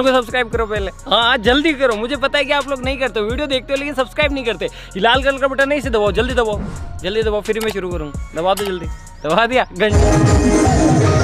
Channel को subscribe करो पहले, हाँ जल्दी करो। मुझे पता है कि आप लोग नहीं करते, वीडियो देखते हो लेकिन सब्सक्राइब नहीं करते। लाल कलर का बटन नहीं से दबाओ, जल्दी दबाओ, जल्दी दबाओ, फिर मैं शुरू करूँ। दबा दो, जल्दी दबा दिया घंटा।